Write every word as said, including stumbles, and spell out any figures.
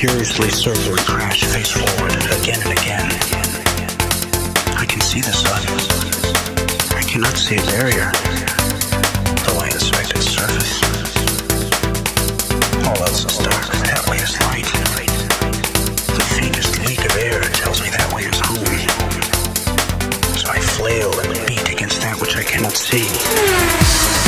furiously circular crash face forward again and again. I can see the sun. I cannot see a barrier, though I inspect its surface. All else is dark, that way is light. The faintest leak of air tells me that way is home. So I flail and beat against that which I cannot see.